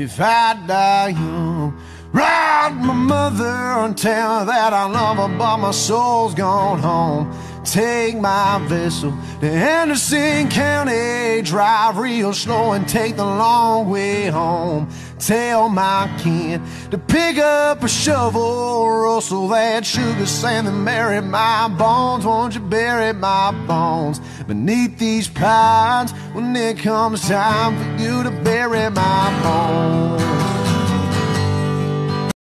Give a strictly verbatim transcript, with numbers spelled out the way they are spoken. if I die young. Ride my mother and tell her that I love her, but my soul's gone home. Take my vessel to Anderson County, drive real slow and take the long way home. Tell my kin to pick up a shovel, rustle that sugar sand and bury my bones. Won't you bury my bones beneath these pines when it comes time for you to bury my bones?